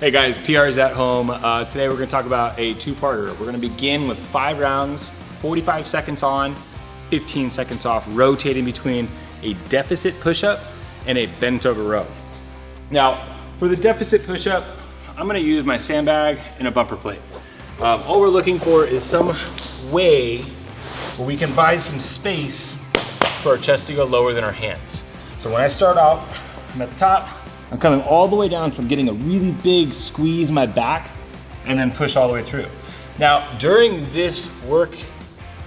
Hey guys, PR's at home. Today we're gonna talk about a two-parter. We're gonna begin with 5 rounds, 45 seconds on, 15 seconds off, rotating between a deficit push-up and a bent over row. Now, for the deficit push-up, I'm gonna use my sandbag and a bumper plate. All we're looking for is some way where we can buy some space for our chest to go lower than our hands. So when I start out, I'm at the top, I'm coming all the way down from getting a really big squeeze in my back and then push all the way through. Now, during this work,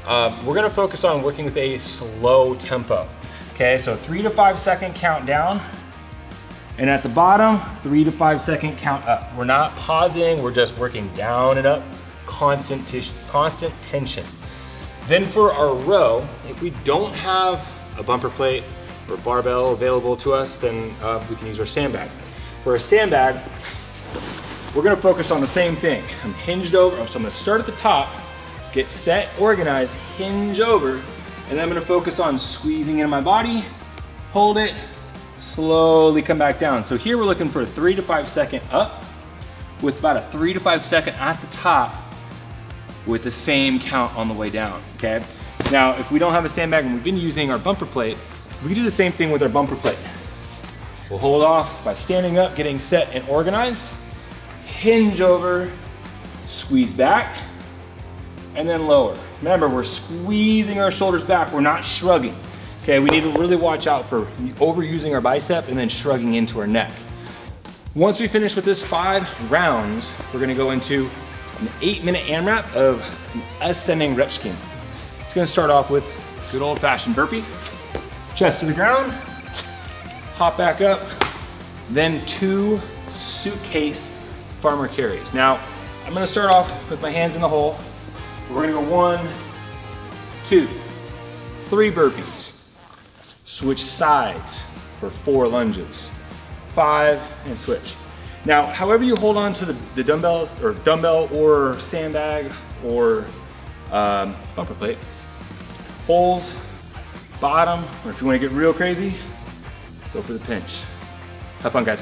we're gonna focus on working with a slow tempo. Okay, so 3 to 5 second count down, and at the bottom, 3 to 5 second count up. We're not pausing, we're just working down and up, constant tension. Then for our row, if we don't have a bumper plate, or barbell available to us, then we can use our sandbag. For a sandbag, we're gonna focus on the same thing. I'm hinged over, so I'm gonna start at the top, get set, organized, hinge over, and then I'm gonna focus on squeezing into my body, hold it, slowly come back down. So here we're looking for a 3 to 5 second up with about a 3 to 5 second at the top with the same count on the way down, okay? Now, if we don't have a sandbag and we've been using our bumper plate, we can do the same thing with our bumper plate. We'll hold off by standing up, getting set and organized, hinge over, squeeze back, and then lower. Remember, we're squeezing our shoulders back, we're not shrugging. Okay, we need to really watch out for overusing our bicep and then shrugging into our neck. Once we finish with this 5 rounds, we're gonna go into an 8-minute AMRAP of an ascending rep scheme. It's gonna start off with a good old fashioned burpee. Chest to the ground, hop back up, then 2 suitcase farmer carries. Now, I'm gonna start off with my hands in the hole. We're gonna go 1, 2, 3 burpees. Switch sides for 4 lunges. 5, and switch. Now, however you hold on to the dumbbell or sandbag or bumper plate, holes, bottom, or if you want to get real crazy, go for the pinch. Have fun, guys.